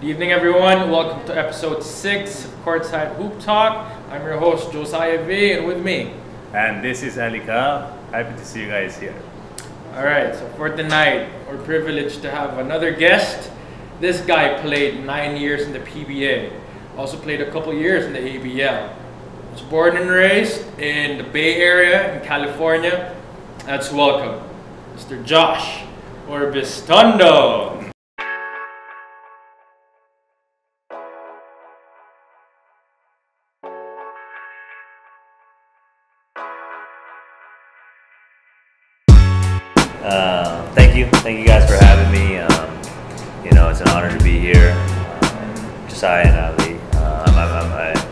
Good evening, everyone. Welcome to episode 6 of Courtside Hoop Talk. I'm your host, Josiah V, and with me. And this is Alika. Happy to see you guys here. All right, so for tonight, we're privileged to have another guest. This guy played 9 years in the PBA, also played a couple years in the ABL. Was born and raised in the Bay Area in California. Let's welcome Mr. Josh Urbiztondo. Thank you guys for having me. You know, it's an honor to be here. Josiah and Ali,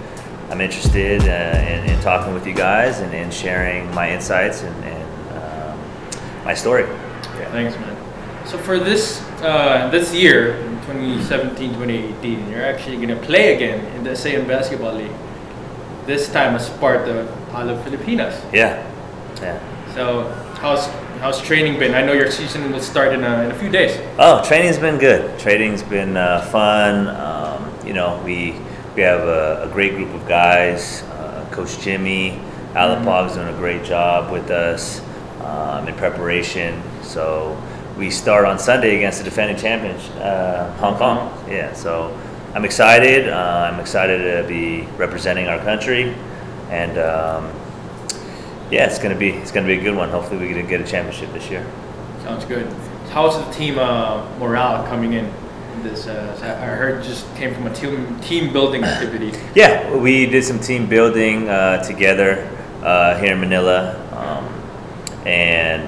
I'm interested in talking with you guys and in sharing my insights and my story. Yeah. Thanks, man. So for this this year, in 2017-2018, you're actually going to play again in the SM Basketball League. This time as part of Alab Pilipinas. Yeah. Yeah. So how's training been? I know your season will start in a few days. Oh, training's been good. Training's been fun. You know, we have a great group of guys. Coach Jimmy Alapog's doing a great job with us in preparation. So we start on Sunday against the defending champions, Hong Kong. Yeah, so I'm excited. I'm excited to be representing our country, and yeah, it's gonna be a good one. Hopefully, we get a championship this year. Sounds good. How's the team morale coming in? This I heard just came from a team building activity. Yeah, we did some team building together here in Manila, and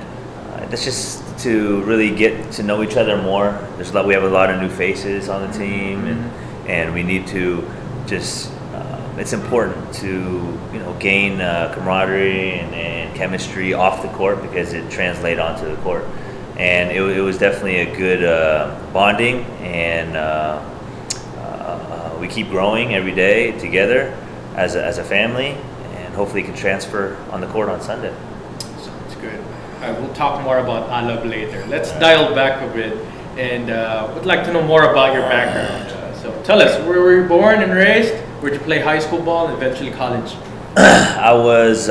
that's just to really get to know each other more. We have a lot of new faces on the team, and we need to just. It's important to gain camaraderie and chemistry off the court because it translates onto the court, and it was definitely a good bonding, and we keep growing every day together as a family, and hopefully it can transfer on the court on Sunday. Sounds good. We'll talk more about Alab later. Let's dial back a bit, and would like to know more about your background. So tell us, where were you born and raised? Where did you play high school ball and eventually college? I was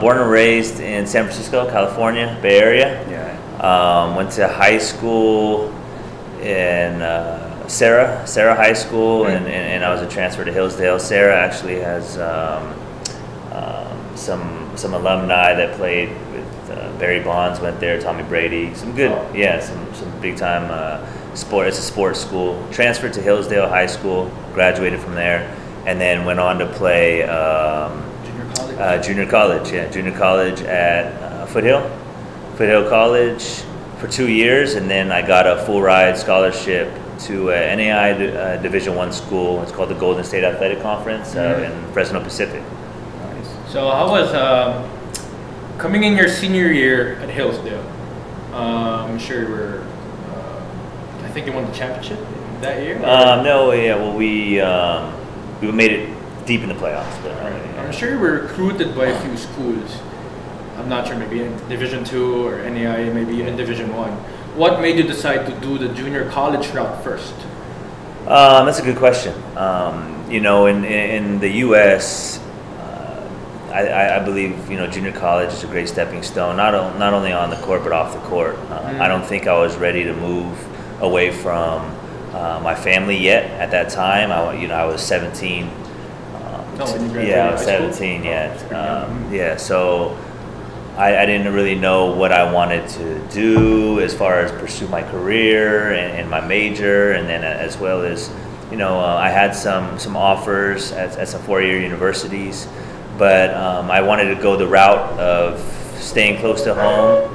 born and raised in San Francisco, California, Bay Area. Yeah. Went to high school in Sarah High School, and I was a transfer to Hillsdale. Sarah actually has some alumni that played with Barry Bonds, went there, Tommy Brady, some good, some big time sport. It's a sports school. Transferred to Hillsdale High School, graduated from there. And then went on to play junior college at Foothill College for 2 years, and then I got a full ride scholarship to a NAIA Division I school. It's called the Golden State Athletic Conference in Fresno Pacific. Nice. So how was coming in your senior year at Hillsdale? I'm sure you were. I think you won the championship that year. No, yeah. Well, we made it deep in the playoffs. But, yeah. I'm sure you were recruited by a few schools. I'm not sure, maybe in Division II or NAIA, maybe even Division I. What made you decide to do the junior college route first? That's a good question. You know, in the U.S., I believe junior college is a great stepping stone, not only on the court but off the court. I don't think I was ready to move away from. My family yet at that time. I was 17. I was 17. Yeah, yeah. So I didn't really know what I wanted to do as far as pursue my career and my major, and then as well as I had some offers at some four-year universities, but I wanted to go the route of staying close to home.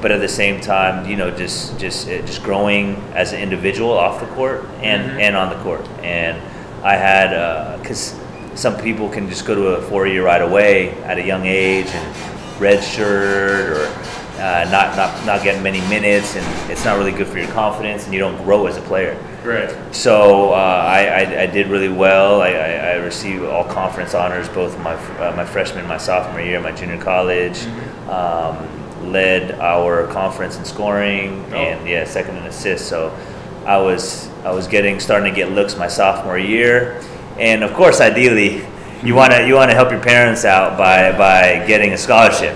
But at the same time, just growing as an individual off the court and on the court. And I had, because some people can just go to a four-year right away at a young age and red shirt or not get many minutes, and it's not really good for your confidence, and you don't grow as a player. Right. So I did really well. I received all conference honors both my freshman, my sophomore year, my junior college. Led our conference in scoring and second in assists. So I was starting to get looks my sophomore year, and of course, ideally, you wanna help your parents out by getting a scholarship.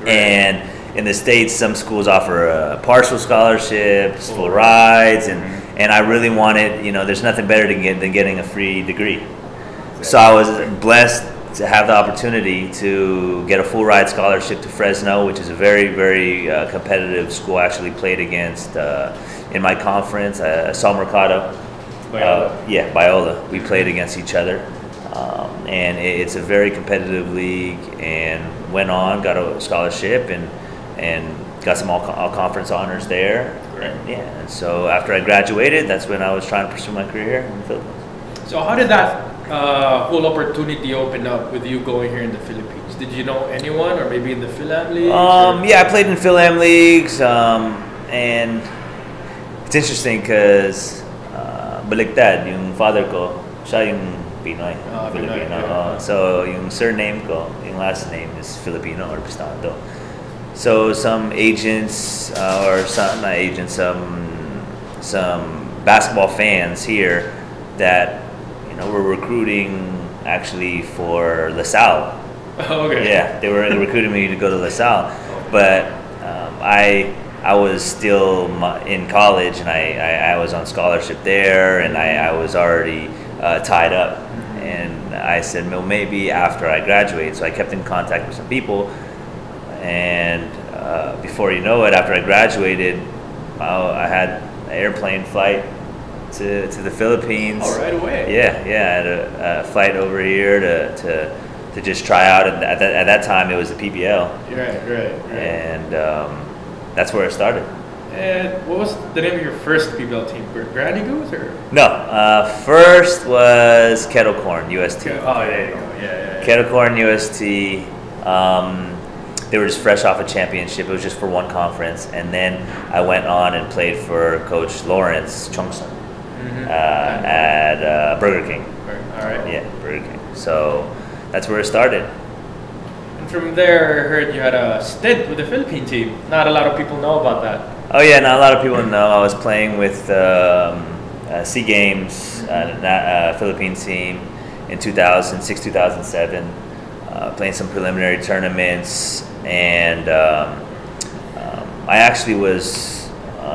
Right. And in the States, some schools offer partial scholarships, full rides, and I really wanted, there's nothing better than getting a free degree. So I was blessed to have the opportunity to get a full ride scholarship to Fresno, which is a very, very competitive school. I actually played against in my conference, Sal Mercado. Biola. Yeah, Biola. We played against each other, and it's a very competitive league. And went on, got a scholarship, and got some all-conference honors there. Right. And, yeah. And so after I graduated, that's when I was trying to pursue my career in the Philippines. So how did that whole opportunity opened up with you going here in the Philippines? Did you know anyone, or maybe in the Phil-Am Leagues? Yeah, I played in Phil-Am Leagues, and it's interesting because baliktad, yung father ko, siya yung Pinoy, Filipino. Yeah. So yung surname ko, yung last name is Filipino, or Urbiztondo. So some agents, some basketball fans here that were recruiting actually for La Salle. Oh, okay. Yeah, they were recruiting me to go to La Salle, but I was still in college, and I was on scholarship there, and I was already tied up, and I said, well, maybe after I graduate. So I kept in contact with some people, and before you know it, after I graduated, I had an airplane flight to the Philippines. Oh, right away. Yeah, yeah. I had a flight over here to just try out, and at that time it was the PBL. Right. And that's where it started. And what was the name of your first PBL team? Granny Goose, or? No, first was Kettle Corn UST. Oh, there you go. Yeah. Kettle Corn UST. They were just fresh off a championship. It was just for one conference, and then I went on and played for Coach Lawrence Chungson. At Burger King. All right. Yeah, Burger King. So that's where it started. And from there, I heard you had a stint with the Philippine team. Not a lot of people know about that. Oh yeah, not a lot of people know. I was playing with Sea Games, Philippine team in 2006-2007, playing some preliminary tournaments, and I actually was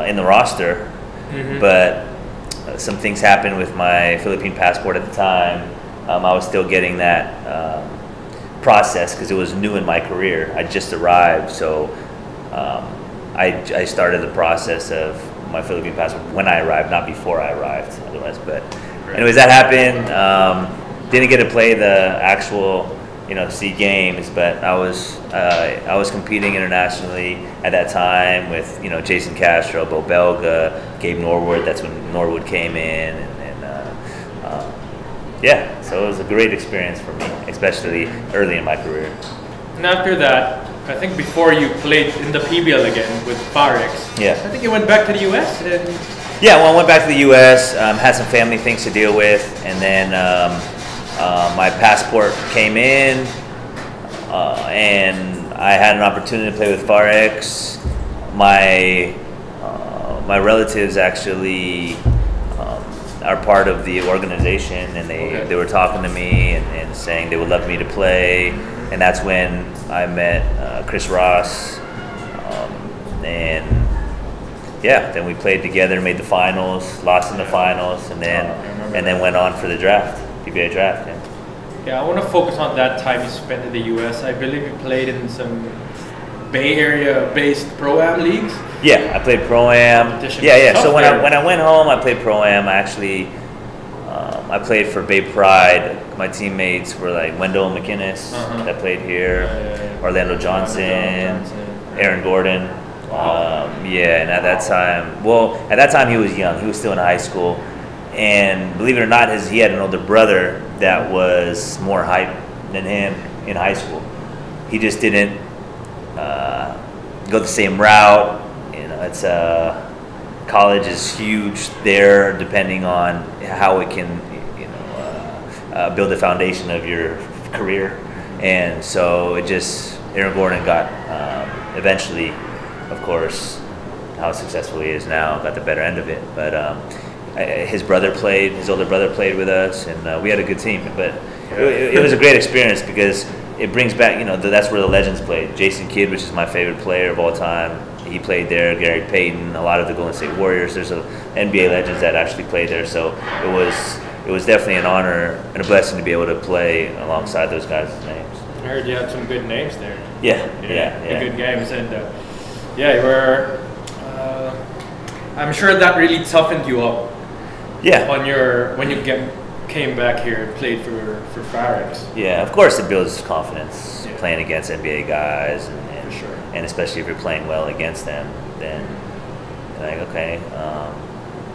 in the roster, but some things happened with my Philippine passport at the time. I was still getting that process because it was new in my career. I just arrived, so I started the process of my Philippine passport when I arrived, not before I arrived. Otherwise, but anyways, that happened. Didn't get to play the actual SEA Games, but I was competing internationally at that time with Jason Castro, Bo Belga, Gabe Norwood. That's when Norwood came in, and so it was a great experience for me, especially early in my career. And after that, I think before you played in the PBL again with Pharex, I think you went back to the U.S. I went back to the U.S. Had some family things to deal with, and then. My passport came in, and I had an opportunity to play with Pharex. My relatives actually are part of the organization, and they were talking to me and saying they would love me to play. And that's when I met Chris Ross, then we played together, made the finals, lost in the finals, and then went on for the draft. PBA draft, yeah. I want to focus on that time you spent in the U.S. I believe you played in some Bay Area-based Pro-Am leagues. Yeah, I played Pro-Am. So when I went home, I played Pro-Am. I played for Bay Pride. My teammates were like Wendell McInnes that played here, Orlando Johnson, Aaron Gordon. Wow. And at that time he was young. He was still in high school. And believe it or not, he had an older brother that was more hype than him in high school. He just didn't go the same route. It's college is huge there, depending on how it can, build the foundation of your career. And so Aaron Gordon got eventually, of course, how successful he is now, got the better end of it. But his brother played, his older brother played with us, and we had a good team. But it was a great experience because it brings back, you know, that's where the legends played. Jason Kidd, which is my favorite player of all time, he played there. Gary Payton, a lot of the Golden State Warriors. There's NBA legends that actually played there. So it was definitely an honor and a blessing to be able to play alongside those guys' names. I heard you had some good names there. Yeah. Good games, and yeah, you were. I'm sure that really toughened you up. Yeah. On your when you came back here and played for Pharex. Yeah, of course it builds confidence playing against NBA guys, and for sure. And especially if you're playing well against them, then like okay, I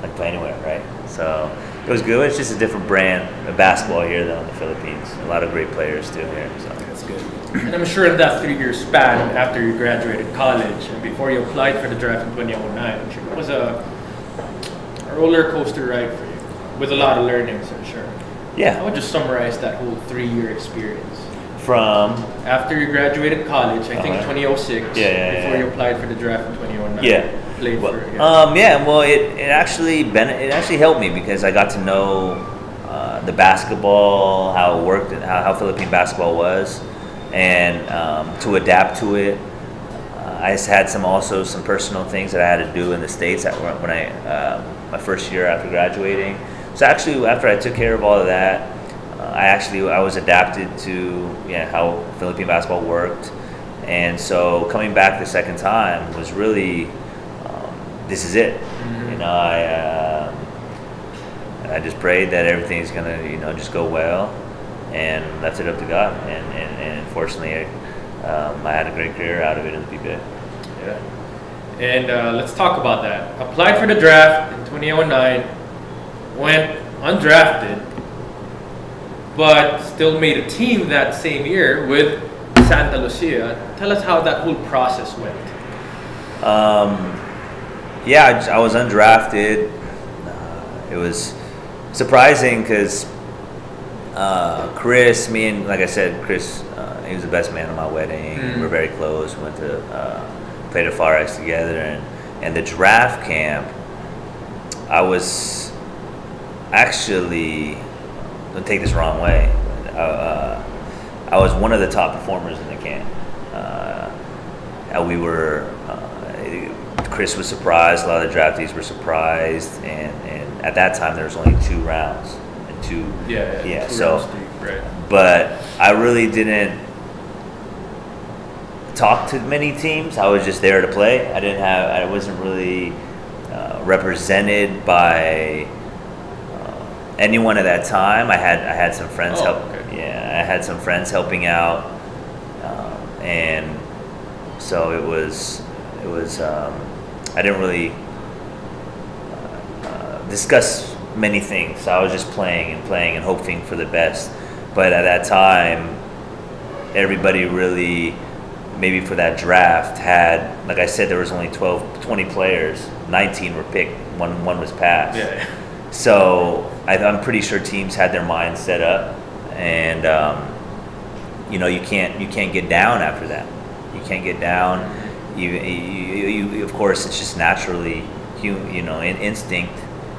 can play anywhere, right? So it was good. It's just a different brand of basketball here though in the Philippines. A lot of great players too here. So that's good. And I'm sure in that 3-year span after you graduated college and before you applied for the draft in 2009, I'm sure it was a roller coaster ride for you. With a lot of learnings, I'm sure. Yeah. I would just summarize that whole 3-year experience. From? After you graduated college, I think 2006, before you applied for the draft in 2009. Yeah. It actually helped me because I got to know the basketball, how it worked, and how Philippine basketball was, and to adapt to it. I had some personal things that I had to do in the States when I my first year after graduating. So actually, after I took care of all of that, I was adapted to how Philippine basketball worked, and so coming back the second time was really this is it. Mm-hmm. You know, I just prayed that everything's gonna just go well, and left it up to God, and fortunately I had a great career out of it in the PBA. Yeah, and let's talk about that. Applied for the draft in 2009, went undrafted, but still made a team that same year with Sta. Lucia. Tell us how that whole process went. Yeah, I was undrafted. It was surprising because Chris, Chris, he was the best man at my wedding. Mm. We were very close. We went to play the Pharex together, and the draft camp, I was actually, don't take this wrong way, I was one of the top performers in the camp. Chris was surprised, a lot of the draftees were surprised, and at that time there was only 2 rounds. And 2 rounds deep, right. But I really didn't talk to many teams. I was just there to play. I wasn't really represented by anyone at that time. I had some friends I had some friends helping out, and so it was I didn't really discuss many things. So I was just playing and hoping for the best. But at that time, everybody really, maybe for that draft, had, like I said, there was only 20 players. 19 were picked. One was passed. Yeah. So I'm pretty sure teams had their minds set up, and you can't get down after that. You can't get down. You of course, it's just naturally an instinct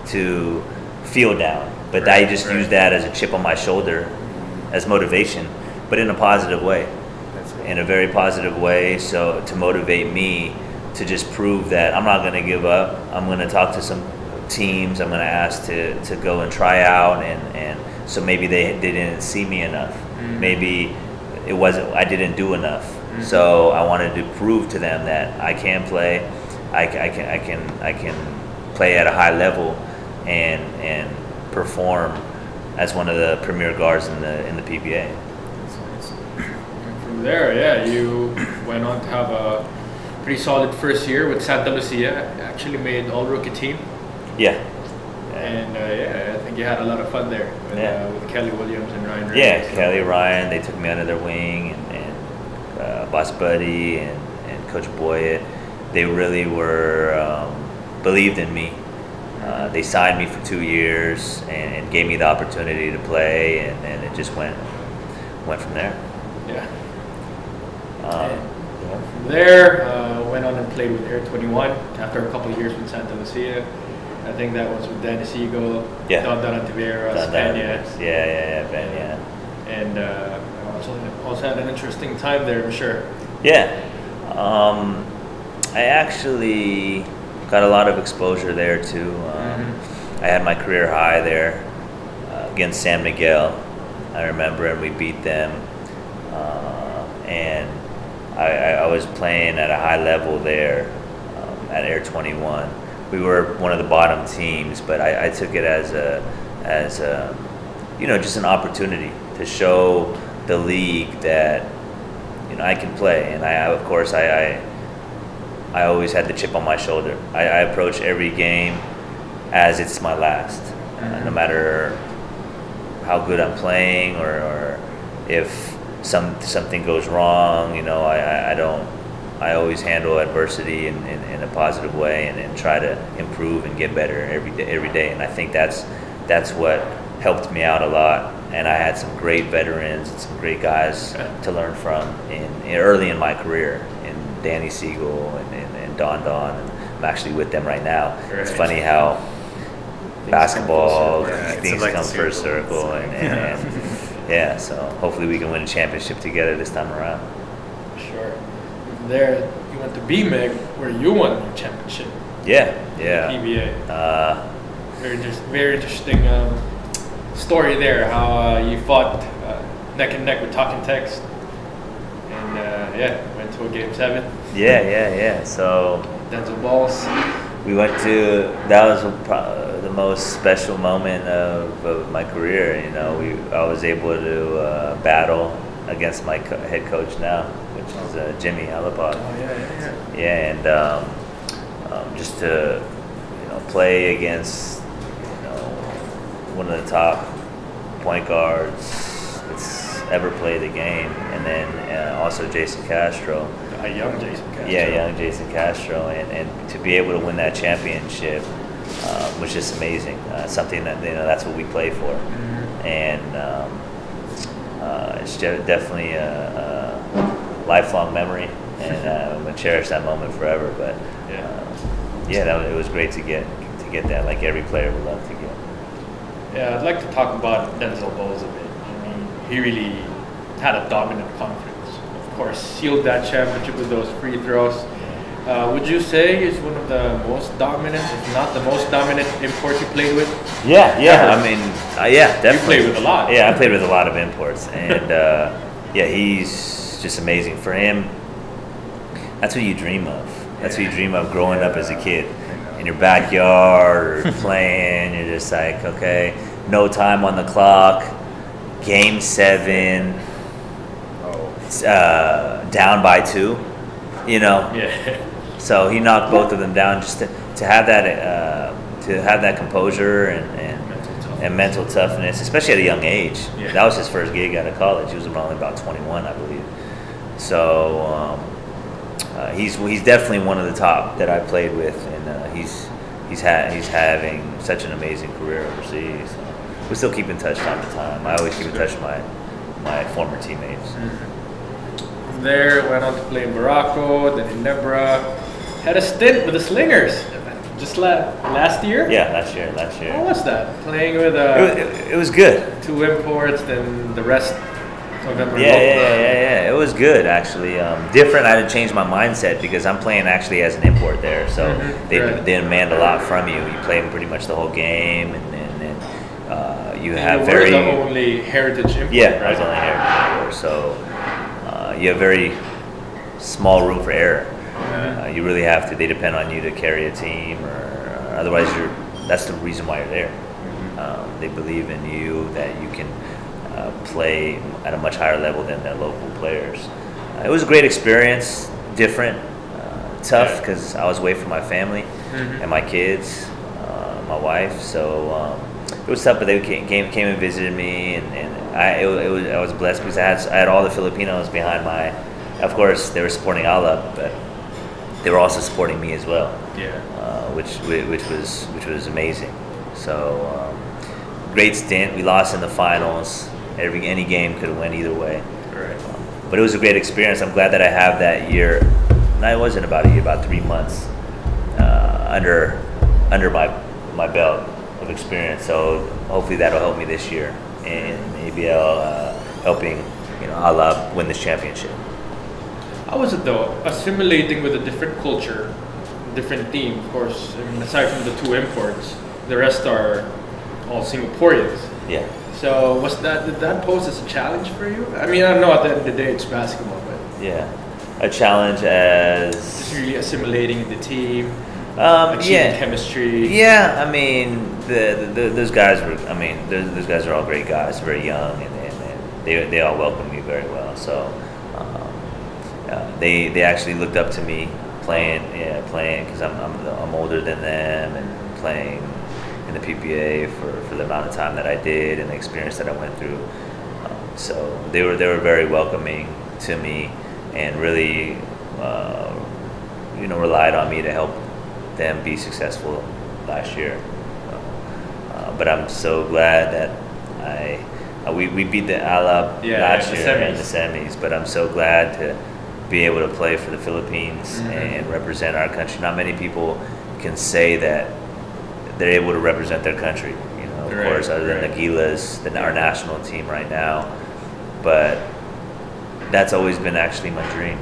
to feel down, but I just use that as a chip on my shoulder, as motivation, but in a positive way, in a very positive way. So to motivate me to just prove that I'm not going to give up. I'm going to talk to some teams. I'm going to ask to go and try out, and so maybe they didn't see me enough. Mm-hmm. Maybe it wasn't, I didn't do enough. Mm-hmm. So I wanted to prove to them that I can play, I can play at a high level, and perform as one of the premier guards in the PBA. That's nice. From there, you went on to have a pretty solid first year with Sta. Lucia. Actually made all rookie team. Yeah. And I think you had a lot of fun there with Kelly Williams and Ryan Reynolds. Yeah, Kelly, Ryan, they took me under their wing, and Boss Buddy and Coach Boyett. They really were, believed in me. They signed me for 2 years and gave me the opportunity to play, and it just went from there. Yeah. From there, went on and played with Air 21 after a couple of years with Sta. Lucia. I think that was with Danny Siegel, yeah. Don Hontiveros, Ben. And also had an interesting time there, I'm sure. Yeah. I actually got a lot of exposure there, too. I had my career high there against San Miguel, I remember, and we beat them. And I was playing at a high level there at Air 21. We were one of the bottom teams, but I took it as a you know, just an opportunity to show the league that, you know, I can play. And I always had the chip on my shoulder. I approach every game as it's my last, no matter how good I'm playing or if something goes wrong. You know, I always handle adversity in a positive way and try to improve and get better every day. And I think that's what helped me out a lot. And I had some great veterans and some great guys to learn from in early in my career, in Danny Siegel and Don. And I'm actually with them right now. Right. It's funny how basketball, things come first circle. And yeah, so hopefully we can win a championship together this time around. Sure. There, you went to BMEG, where you won the championship. Yeah. PBA. Very interesting story there. How you fought neck and neck with Talking Text, and went to a Game 7. Yeah. So Denzel Balls. We went to that was the most special moment of my career. You know, I was able to battle against my head coach now, which is Jimmy Alapog. And just to, you know, play against, you know, one of the top point guards that's ever played the game, and then also Jason Castro. Young Jason Castro. Yeah, young Jason Castro, and to be able to win that championship was just amazing. Something that, you know, that's what we play for, and. It's definitely a lifelong memory, and I'm gonna cherish that moment forever. But it was great to get that, like every player would love to get. Yeah, I'd like to talk about Denzel Bowles a bit. I mean, he really had a dominant conference. Of course, sealed that championship with those free throws. Would you say is one of the most dominant, if not the most dominant, imports you played with? Yeah. I mean, definitely. You played with a lot. Yeah, I played with a lot of imports, and he's just amazing. For him, that's what you dream of. That's what you dream of growing up as a kid, in your backyard or playing. You're just like, okay, no time on the clock, Game 7, down by 2, you know. Yeah. So he knocked both of them down, just to have that composure and mental toughness, especially at a young age. Yeah. That was his first gig out of college. He was only about 21, I believe. So he's definitely one of the top that I played with, and he's having such an amazing career overseas. We still keep in touch time to time. I always keep in touch with my former teammates. There, went on to play in Barako, then in Nebra. Had a stint with the Slingers just last year? Yeah, last year. How was that? Playing with it was good. 2 imports, then the rest of them were It was good, actually. Different. I had to change my mindset because I'm playing actually as an import there. So they demand a lot from you. You play pretty much the whole game, and you have very... You were the only heritage import, I was the only heritage import, so... you have very small room for error. You really have to. They depend on you to carry a team, or otherwise that's the reason why you're there. They believe in you that you can play at a much higher level than their local players. It was a great experience, different, tough, because I was away from my family and my kids, my wife. So it was tough, but they came and visited me, and I was blessed because I had all the Filipinos behind my. Of course, they were supporting Alab, but they were also supporting me as well. Yeah. Which was amazing. So great stint. We lost in the finals. Any game could have went either way. Right. But it was a great experience. I'm glad that I have that year and I was in about 3 months under my belt of experience. So hopefully that'll help me this year in ABL, helping Alab win this championship. How was it though, assimilating with a different culture, different team? Of course, I mean, aside from the two imports, the rest are all Singaporeans. Yeah. So was that, did that pose as a challenge for you? I mean, I know at the end of the day it's basketball, but yeah, a challenge as just really assimilating in the team, achieving chemistry. Yeah, I mean, those guys were. I mean, those guys are all great guys, very young, and they all welcomed me very well. So they actually looked up to me playing because I'm older than them and playing in the PBA for the amount of time that I did and the experience that I went through. So they were very welcoming to me and really relied on me to help them be successful last year. But I'm so glad that we beat the Alab last year in the semis, but I'm so glad to be able to play for the Philippines and represent our country. Not many people can say that they're able to represent their country, of course, other than the Gilas, our national team right now. But that's always been actually my dream,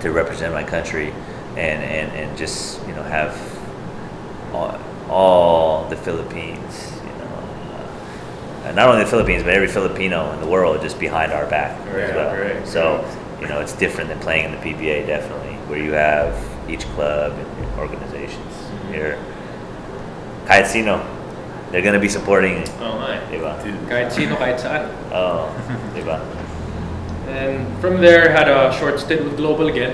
to represent my country and just, have all the Philippines, not only the Philippines, but every Filipino in the world just behind our back as well. Right. So, it's different than playing in the PBA, definitely, where you have each club and organizations here. Kahit sino, they're gonna be supporting it. Oh my. Diba? Kahit sino, kahit saan. Oh, diba? And from there, had a short stint with Global again,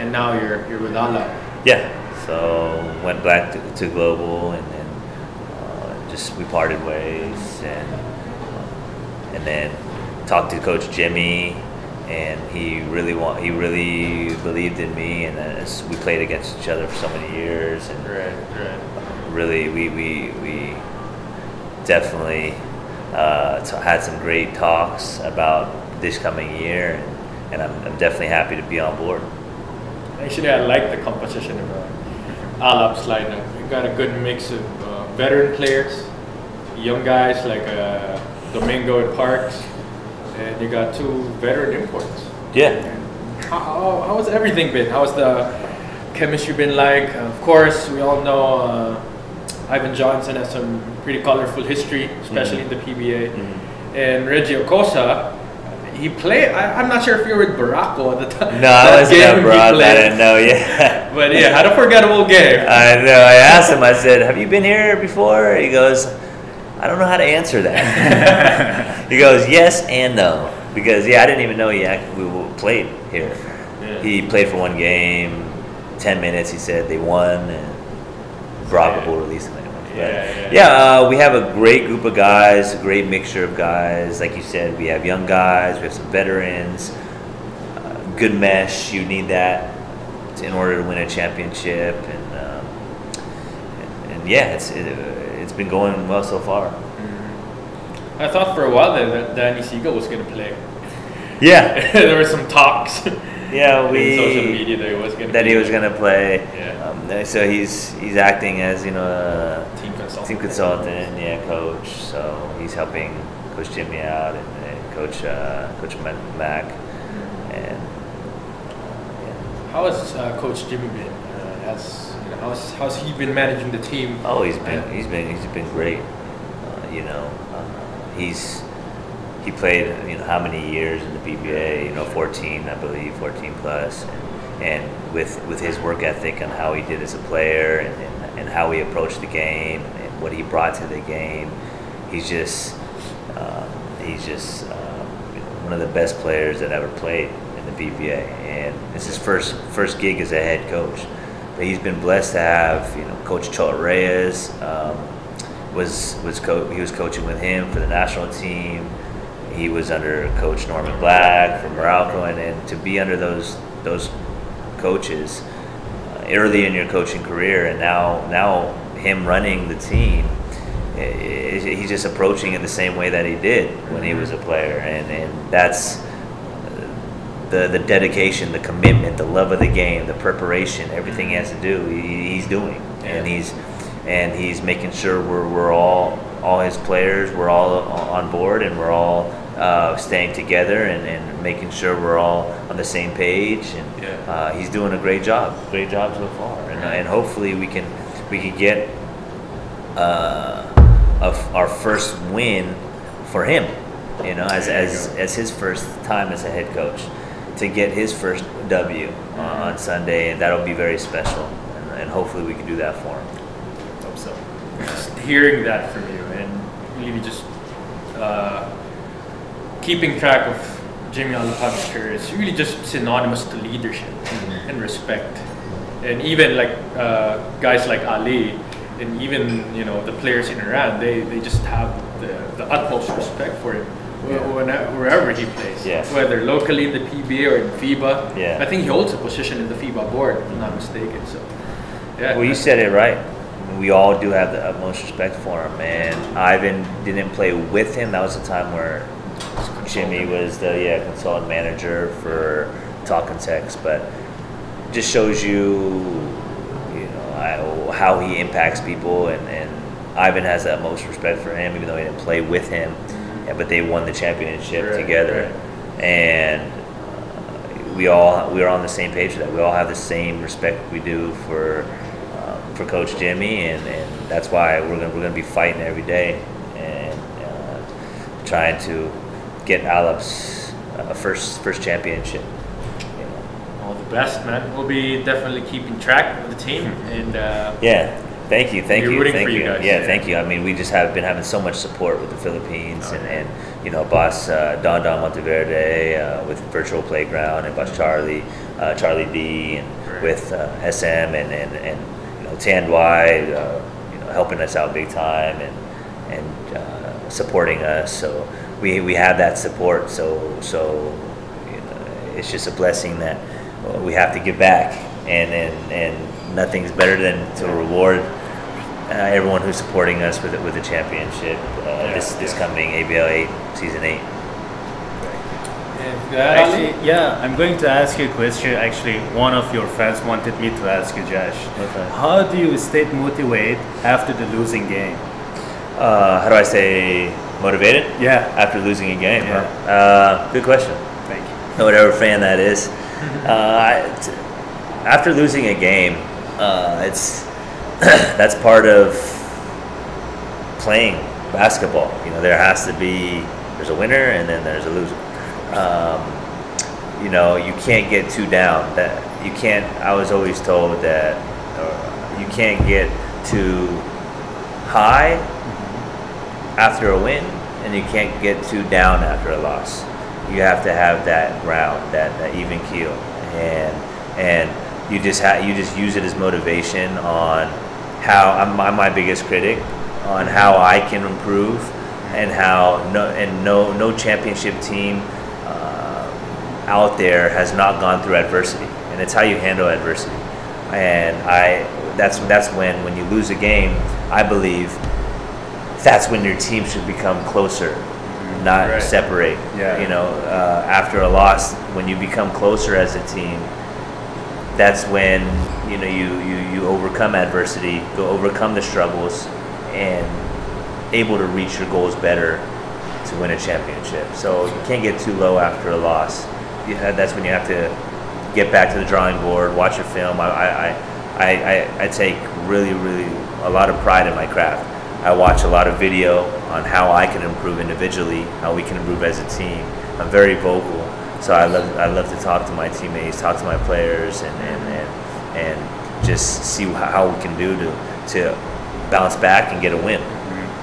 and now you're with Alab. Yeah. So went back to Global, and then just we parted ways, and then talked to Coach Jimmy, and he really believed in me, and we played against each other for so many years, and. Really, we definitely had some great talks about this coming year, and I'm definitely happy to be on board. Actually, I like the composition of Alab's lineup. You got a good mix of veteran players, young guys like Domingo and Parks, and you got two veteran imports. Yeah. How has everything been? How's the chemistry been like? Of course, we all know. Ivan Johnson has some pretty colorful history, especially in the PBA. And Reggie Okosa, he played. I'm not sure if you were with Barako at the time. No, I wasn't at Barako. I didn't know. Yeah. But yeah, had a forgettable game. I know. I asked him. I said, "Have you been here before?" He goes, "I don't know how to answer that." He goes, "Yes and no," because I didn't even know we played here. Yeah. He played for one game, 10 minutes. He said they won. And Barako will release him anyway. We have a great group of guys, a great mixture of guys. Like you said, we have young guys, we have some veterans. Good mesh, you need that in order to win a championship. And it's been going well so far. I thought for a while that Danny Siegel was going to play. Yeah, there were some talks. Yeah, social media he was gonna play. Yeah. So he's acting as a team consultant, coach. So he's helping Coach Jimmy out and Coach Mac. How has Coach Jimmy been? How's he been managing the team? Oh, he's been great. He played, how many years in the PBA? 14, I believe, 14 plus. And with his work ethic and how he did as a player and how he approached the game and what he brought to the game, he's just one of the best players that ever played in the PBA. And it's his first gig as a head coach. But he's been blessed to have Coach Chol Reyes. He was coaching with him for the national team. He was under Coach Norman Black from Morocco, and to be under those coaches early in your coaching career, and now him running the team, he's just approaching it the same way that he did when he was a player, and that's the dedication, the commitment, the love of the game, the preparation, everything he has to do, he's doing, and he's making sure we're all his players, we're all on board, and we're all staying together and making sure we're all on the same page. And he's doing a great job so far, and hopefully we can get our first win for him. You know, as his first time as a head coach, to get his first W on Sunday, and that'll be very special. And hopefully we can do that for him. Hope so. Just hearing that from you, and really just keeping track of Jimmy Alapog's career is really just synonymous to leadership and respect. And even like guys like Ali, and even the players in Iran, they just have the utmost respect for him. Wherever he plays, whether locally in the PBA or in FIBA, I think he holds a position in the FIBA board, if I'm not mistaken. So, well, you said it right. We all do have the utmost respect for him, and Ivan didn't play with him. That was the time where Jimmy was the consultant manager for Talking Text, but just shows you how he impacts people, and Ivan has the utmost respect for him, even though he didn't play with him. Yeah, but they won the championship together, and we're on the same page with that. We all have the same respect we do for Coach Jimmy, and that's why we're gonna be fighting every day and trying to get Alab's first championship. All the best, man. We'll be definitely keeping track of the team, and Thank you. Guys. Thank you. I mean, we just have been having so much support with the Philippines, and boss Don Monteverde with Virtual Playground, and boss Charlie D, and with SM, and Tan Dwai, helping us out big time, and supporting us. So we have that support. So it's just a blessing that we have to give back, and nothing's better than to reward everyone who's supporting us with the championship this coming ABL season 8. Actually, I'm going to ask you a question. Actually, one of your fans wanted me to ask you, Josh. Okay. How do you stay motivated after the losing game? How do I stay motivated? Yeah. After losing a game. Yeah. Huh? Good question. Thank you. Whatever fan that is. After losing a game, that's part of playing basketball. There's a winner and then there's a loser. You can't get too down. I was always told that you can't get too high after a win, and you can't get too down after a loss. You have to have that round, that even keel, and you just use it as motivation on how I'm my biggest critic on how I can improve, and no championship team out there has not gone through adversity, and it's how you handle adversity. And that's when you lose a game, I believe that's when your team should become closer, not separate. After a loss, when you become closer as a team, that's when you overcome adversity, go overcome the struggles, and able to reach your goals better to win a championship. So you can't get too low after a loss. That's when you have to get back to the drawing board, watch a film. I take really a lot of pride in my craft. I watch a lot of video on how I can improve individually, how we can improve as a team. I'm very vocal. So I love to talk to my teammates, talk to my players, and just see how we can do to bounce back and get a win.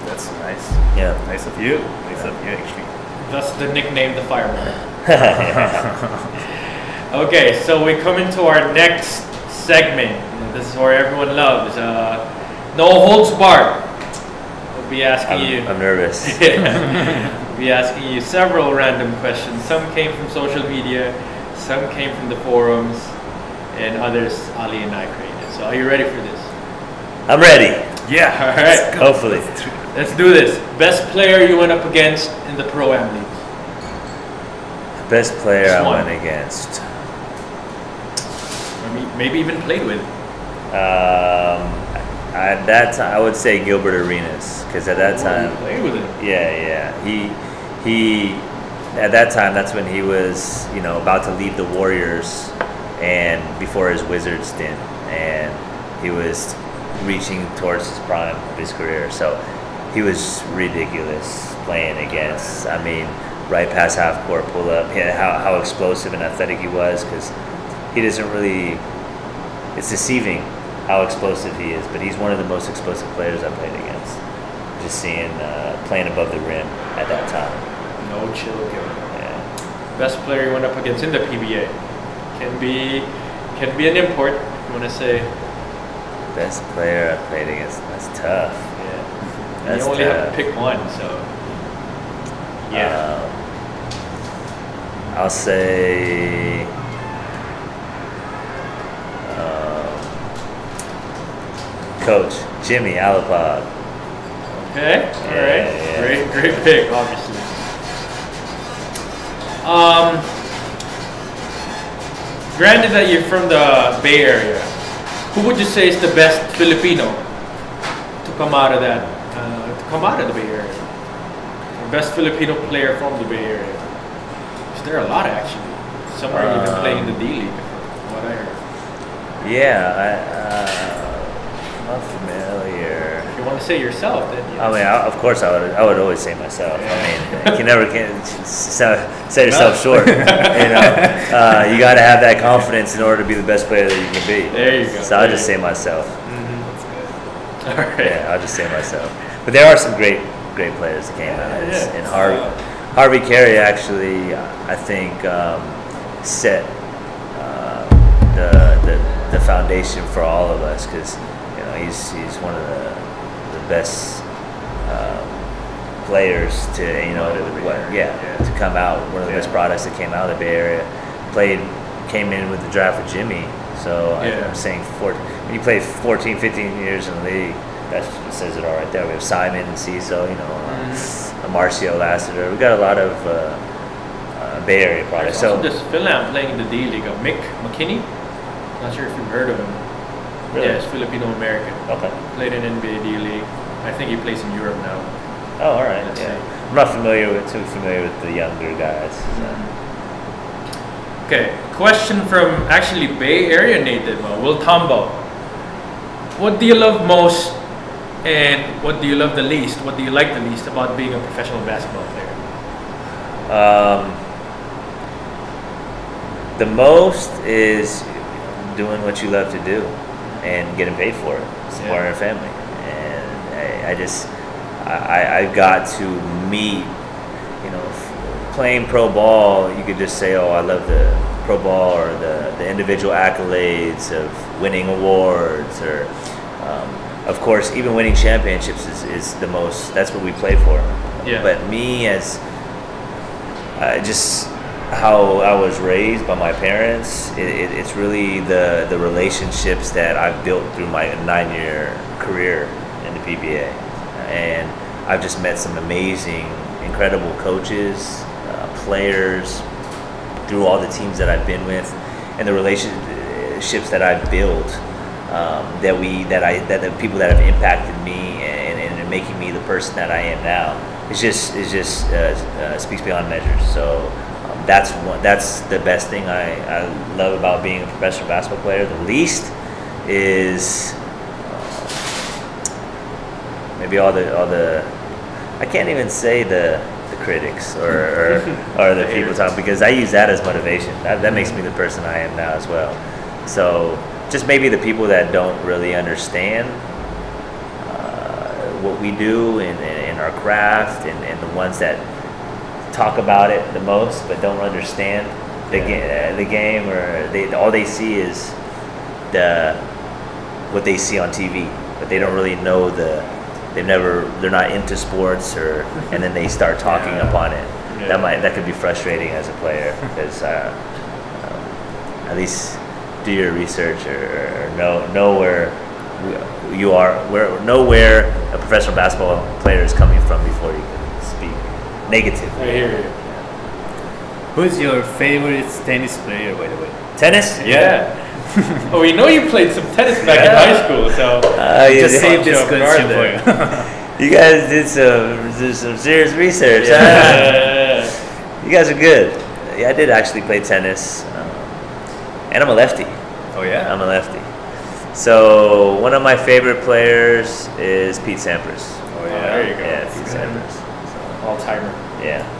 That's nice. Yeah, nice of you. Nice of you, actually. That's the nickname, the Fireman. Okay, so we come into our next segment. This is where everyone loves. No holds barred. We'll be asking you. I'm nervous. Be asking you several random questions. Some came from social media, some came from the forums, and others Ali and I created. So are you ready for this? I'm ready. Yeah. All right. Hopefully. Let's do this. Best player you went up against in the Pro Am League? Best player I went against. Maybe even played with. At that time, I would say Gilbert Arenas, because at that time, played with him. Yeah, he at that time, that's when he was, you know, about to leave the Warriors, and before his Wizards stint, and he was reaching towards his prime of his career. So he was ridiculous playing against. I mean, right past half court pull up. Yeah, how explosive and athletic he was, because he doesn't really. It's deceiving how explosive he is, but he's one of the most explosive players I played against. Just seeing playing above the rim at that time. No chill given. Yeah. Best player you went up against in the PBA can be an import. You want to say? Best player I played against. That's tough. Yeah. That's you only tough. Have to pick one, so. Yeah. I'll say. Coach Jimmy Alapog. Okay, all right, yeah. Great pick, obviously. Granted that you're from the Bay Area, who would you say is the best Filipino to come out of that? To come out of the Bay Area, the best Filipino player from the Bay Area. Is there a lot actually? Some are even playing the D League. What I heard. Yeah. Not familiar. If you want to say yourself, then yes. I mean, of course, I would always say myself. Yeah. I mean, you never can set yourself short. You know, you got to have that confidence in order to be the best player that you can be. There you go. So I'll just say myself. Mm-hmm. That's good. All right. Yeah, I'll just say myself. But there are some great players that came out. Yeah. And Harvey Carey actually, I think, set the foundation for all of us, because. He's one of the best players to, you know, to come out, one of the best products that came out of the Bay Area. Came in with the draft with Jimmy, so yeah. I'm saying when you play 14, 15 years in the league, that says it all right there. We have Simon and Ciso, you know, Marcio Lassiter. We got a lot of Bay Area products. There's also this Philam playing in the D League, Mick McKinney. Not sure if you've heard of him. Really? Yeah, it's Filipino-American. Okay. Played in NBA D-League. I think he plays in Europe now. Oh, all right. I'm not too familiar with the younger guys. So. Okay, question from actually Bay Area native, Will Tombo. What do you love most and what do you love the least? What do you like the least about being a professional basketball player? The most is doing what you love to do. And getting paid for it, supporting our family, and I got to meet, you know, playing pro ball. You could just say, oh, I love the pro ball or the individual accolades of winning awards, or of course even winning championships is the most. That's what we play for. Yeah. But me as just. How I was raised by my parents, it's really the relationships that I've built through my 9-year career in the PBA. And I've just met some amazing, incredible coaches, players, through all the teams that I've been with, and the relationships that I've built, that the people that have impacted me and making me the person that I am now. It just speaks beyond measure. So. That's the best thing I love about being a professional basketball player. The least is maybe all the I can't even say the critics or the people talking, because I use that as motivation. That makes me the person I am now as well. So just maybe the people that don't really understand what we do and our craft, and the ones that talk about it the most but don't understand the game, or all they see is what they see on TV, but they don't really know they're not into sports, or and then they start talking upon it. That could be frustrating as a player, because at least do your research, or know where you are, where a professional basketball player is coming from before you can speak negative. I hear you. Who's your favorite tennis player, by the way? Tennis? Yeah. Oh, we know you played some tennis back in high school, so just save this question for you. You guys did some serious research. Yeah. Huh? You guys are good. Yeah, I did actually play tennis, and I'm a lefty. Oh yeah, I'm a lefty. So one of my favorite players is Pete Sampras. Oh yeah, there you go. Yeah, Pete Sampras. So, all timer. Yeah.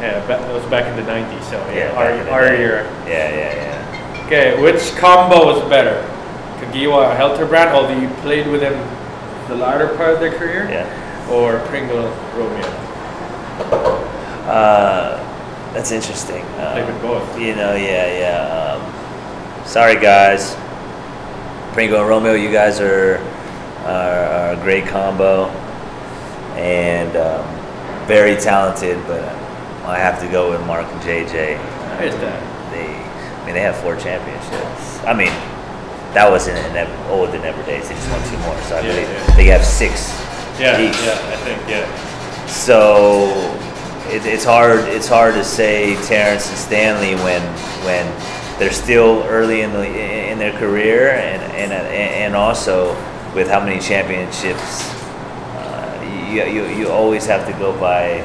Yeah, that was back in the 90s. So yeah, our year. Yeah, yeah, yeah. Okay, which combo was better, Kagiwa Helterbrand, although you played with him the latter part of their career, yeah, or Pringle Romeo? That's interesting. Played with both. You know, yeah, yeah. Sorry, guys. Pringle and Romeo, you guys are a great combo and very talented, but I have to go with Mark and JJ. Where's that? They have 4 championships. I mean, that was in olden days. They just won 2 more, so I believe they have 6. Yeah, each. Yeah, I think, yeah. So it's hard to say Terrence and Stanley when they're still early in their career, and also with how many championships, you always have to go by,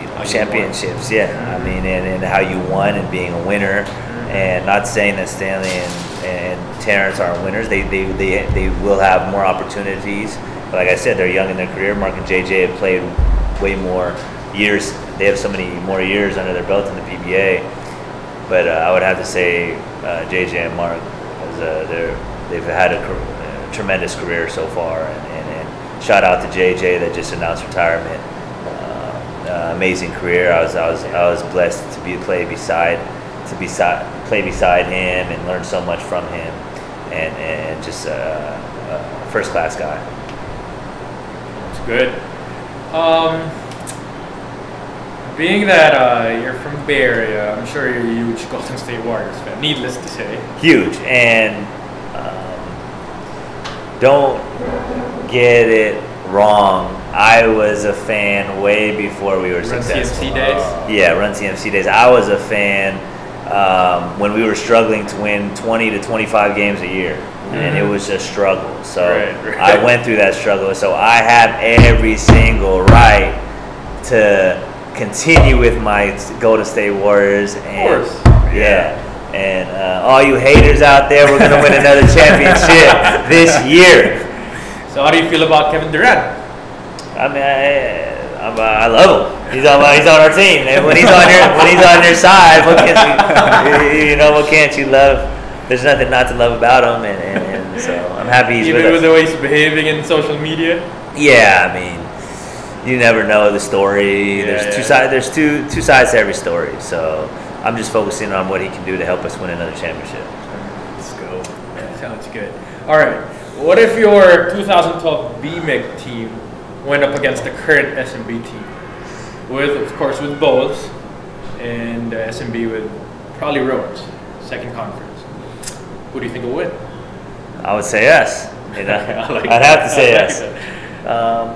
you know, championships. Yeah, I mean, and how you won and being a winner, and not saying that Stanley and Terrence aren't winners. They will have more opportunities, but like I said, they're young in their career. Mark and JJ have played way more years. They have so many more years under their belt in the PBA. But I would have to say JJ and Mark, because they've had a tremendous career so far. And shout out to JJ that just announced retirement. Amazing career. I was blessed to play beside him and learn so much from him. And just a first-class guy. That's good. Being that you're from Bay Area, I'm sure you're a huge Golden State Warriors fan, needless to say. Huge, and don't get it wrong. I was a fan way before we were successful. Run CMC days? Yeah, Run CMC days. I was a fan when we were struggling to win 20 to 25 games a year, and it was a struggle. So I went through that struggle, so I have every single right to continue with my Golden State Warriors, and of course. Yeah, and all you haters out there, we're gonna win another championship this year. So, how do you feel about Kevin Durant? I mean, I love him. He's on our team, and when he's on your side, what can't you love? There's nothing not to love about him, and so I'm happy he's even with the way he's behaving in social media. Yeah, I mean, you never know the story. Yeah, there's two sides. There's two sides to every story. So I'm just focusing on what he can do to help us win another championship. Let's go. Yeah. Sounds good. All right. What if your 2012 BMIC team went up against the current SMB team, of course with Bowles and SMB with probably Rhodes, second conference? Who do you think will win? I would say us. You know, I'd have to say us.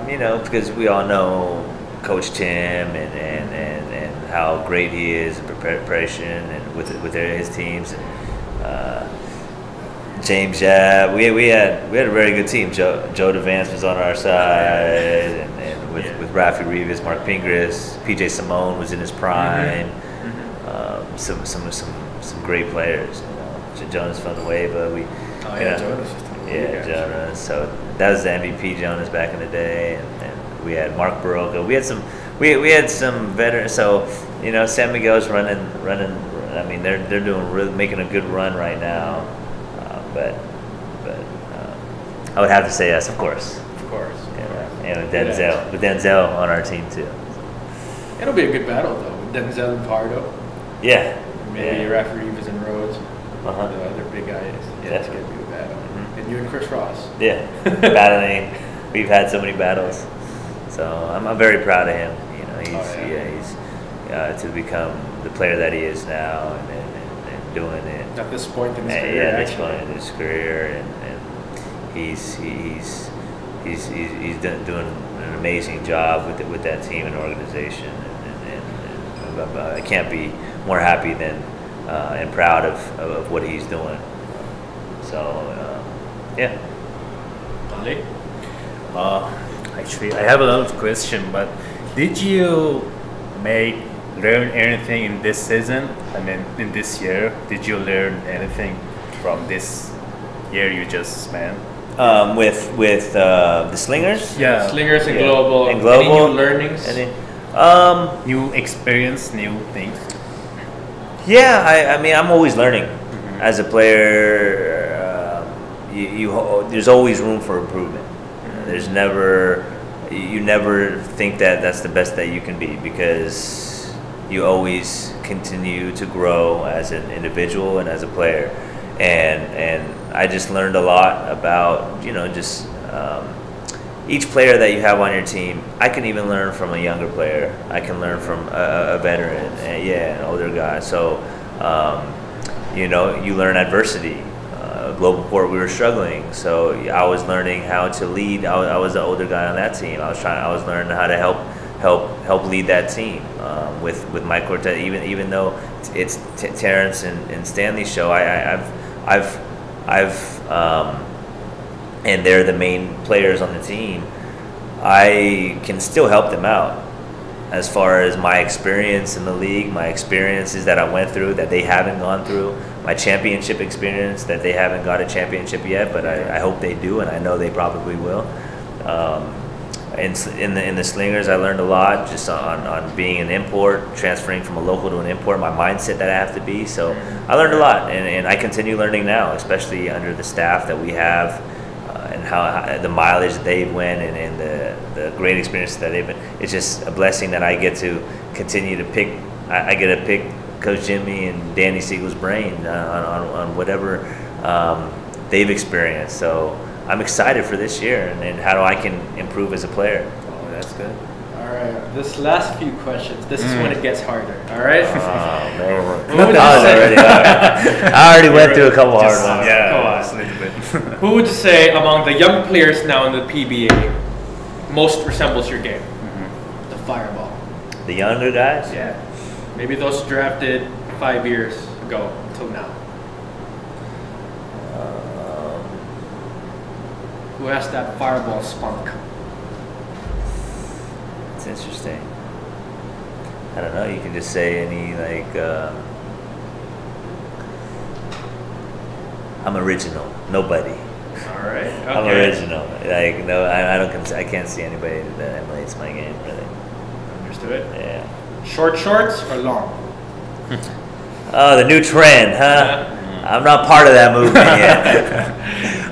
You know, because we all know Coach Tim and how great he is in preparation and with his teams. James Jab, we had a very good team. Joe DeVance was on our side, and with Rafi Rivas, Mark Pingris, PJ Simone was in his prime. Some great players. You know, Jonas from the way, but we. Oh yeah, Jonas. Yeah, Jonas. So that was the MVP Jonas back in the day, and we had Mark Barako. We had some veterans. So you know, San Miguel's running. I mean, they're doing really, making a good run right now. But I would have to say yes, of course. Yeah, and with Denzel on our team too. It'll be a good battle though, with Denzel and Pardo. Yeah. Maybe Rafa Rivas and Rhodes. The other big guys. Yeah, that's good. You and Chris Ross. Yeah, battling. We've had so many battles, so I'm very proud of him. You know, he's to become the player that he is now, and doing it. At this point in his career. Yeah, at this point in his career, and he's doing an amazing job with that team and organization, and I can't be more happy than and proud of what he's doing. So yeah. Actually, I have a lot of questions, but did you learn anything in this season? I mean, in this year, did you learn anything from this year you just spent? With the Slingers? Yeah. Slingers and Global. And Global. Any new learnings? New experience, new things? Yeah, I mean, I'm always learning. Mm-hmm. As a player, there's always room for improvement. Mm-hmm. There's never... You never think that that's the best that you can be, because you always continue to grow as an individual and as a player. And I just learned a lot about, you know, just each player that you have on your team. I can even learn from a younger player. I can learn from a veteran, an older guy. So, you know, you learn adversity. Global Port, we were struggling, so I was learning how to lead. I was the older guy on that team. I was learning how to help lead that team with Mike Cortez. Even though it's Terrence and Stanley's show, and they're the main players on the team, I can still help them out as far as my experience in the league, my experiences that I went through that they haven't gone through, my championship experience that they haven't got a championship yet, but I hope they do, and I know they probably will. In the Slingers, I learned a lot just on being an import, transferring from a local to an import, my mindset that I have to be. So I learned a lot, and I continue learning now, especially under the staff that we have, and how the mileage they've went, and the great experience that they've been. It's just a blessing that I get to continue to pick. I get to pick Coach Jimmy and Danny Siegel's brain on whatever they've experienced. So I'm excited for this year and how I can improve as a player. Oh, that's good. All right, this last few questions, this is when it gets harder. All right. I already went through a couple hard ones. Yeah. Who would you say among the young players now in the PBA most resembles your game? Mm-hmm. The fireball. The younger guys? Yeah. Maybe those drafted 5 years ago until now. Who has that fireball spunk? It's interesting. I don't know. You can just say any, like... I'm original. Nobody. All right. Okay. I'm original. Like, no, I can't see anybody that emulates my game, really. Understood. Yeah. Short shorts or long? Oh, the new trend, huh? Yeah. I'm not part of that movement yet.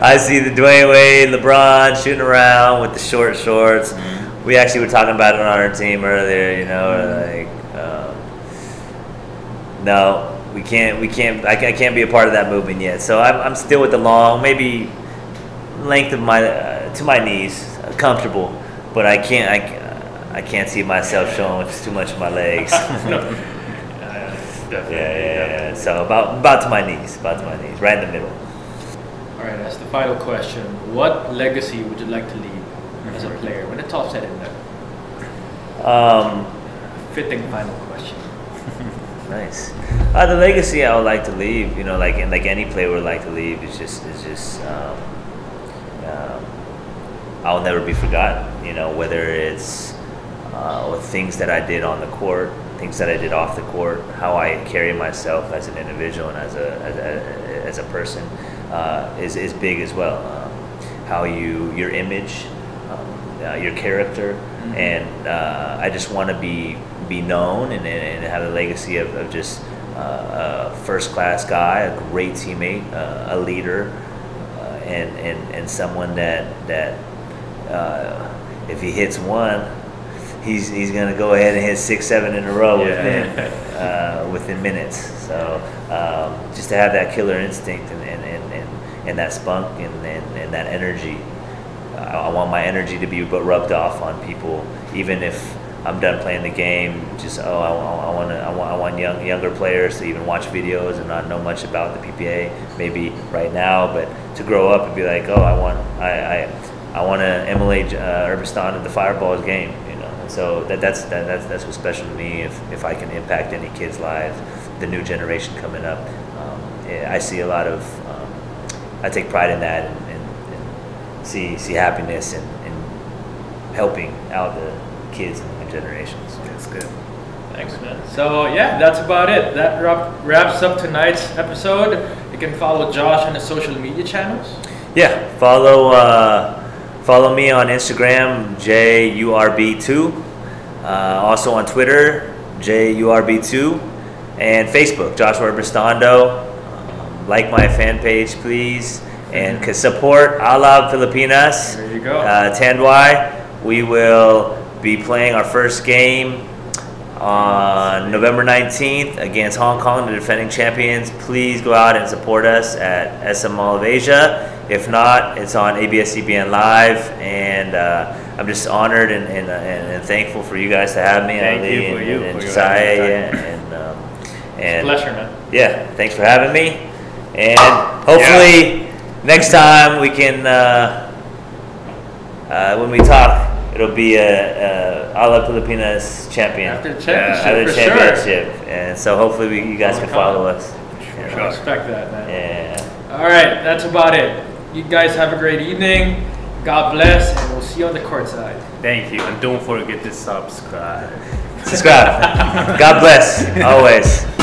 I see the Dwayne Wade, LeBron shooting around with the short shorts. Mm-hmm. We actually were talking about it on our team earlier, you know, no. I can't be a part of that movement yet. So I'm still with the long, maybe length of my to my knees, comfortable. But I can't see myself showing too much of my legs. Yeah. So about to my knees, right in the middle. All right, that's the final question. What legacy would you like to leave as a player when it's all said and done? Fitting final question. Nice. The legacy I would like to leave, you know, like any player would like to leave, is just I'll never be forgotten. You know, whether it's things that I did on the court, things that I did off the court, how I carry myself as an individual and as a person is big as well. How your image, your character, and I just want to be known and have a legacy of just a first-class guy, a great teammate, a leader, and someone that if he hits one, he's gonna go ahead and hit 6, 7 in a row within minutes. So just to have that killer instinct and that spunk and that energy, I want my energy to be rubbed off on people, even if I'm done playing the game. Just I want younger players to even watch videos and not know much about the PBA maybe right now, but to grow up and be like, I want to emulate Urbiztondo, the fireball's game. You know, So that's what's special to me. If I can impact any kid's lives, the new generation coming up, I see a lot of. I take pride in that, and see happiness and helping out the kids and the generations. That's good. Thanks, man. So yeah, that's about it. That wraps up tonight's episode. You can follow Josh on his social media channels. Yeah, follow me on Instagram, JURB2. Also on Twitter, JURB2, and Facebook, Josh Urbiztondo. Like my fan page, please, and can support Alab Pilipinas. There you go. Tanduay. We will be playing our first game on November 19th against Hong Kong, the defending champions. Please go out and support us at SM Mall of Asia. If not, it's on ABS-CBN Live, and I'm just honored and thankful for you guys to have me. Thank you, Ali, and Josiah. It's a pleasure, man. Yeah, thanks for having me, and hopefully next time we can, when we talk, it'll be a Alab Pilipinas champion. After the championship. And so hopefully you guys can follow us. I respect that, man. Yeah. All right. That's about it. You guys have a great evening. God bless. And we'll see you on the courtside. Thank you. And don't forget to subscribe. God bless. Always.